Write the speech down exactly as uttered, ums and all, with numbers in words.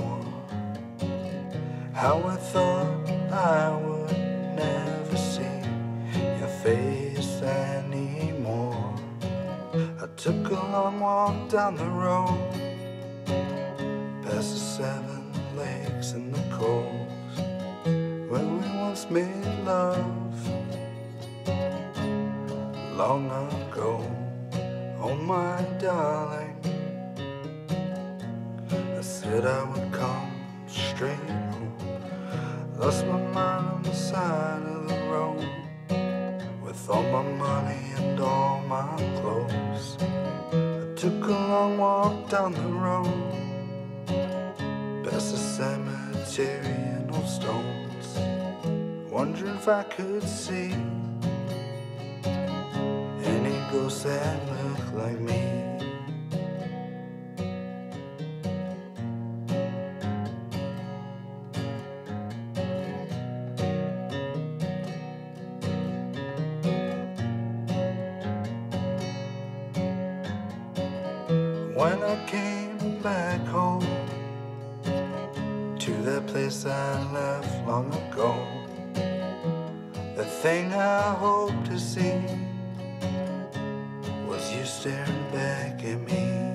before. How I thought I would never see your face anymore. I took a long walk down the road, past the seven lakes and the coast, where we once made love long ago. Oh my darling, I said I would come straight home. Lost my mind on the side of the road, with all my money and all my clothes. I took a long walk down the road, past the cemetery and old stones, wondering if I could see any ghosts that look like me. When I came back home to that place I left long ago, the thing I hoped to see was you staring back at me.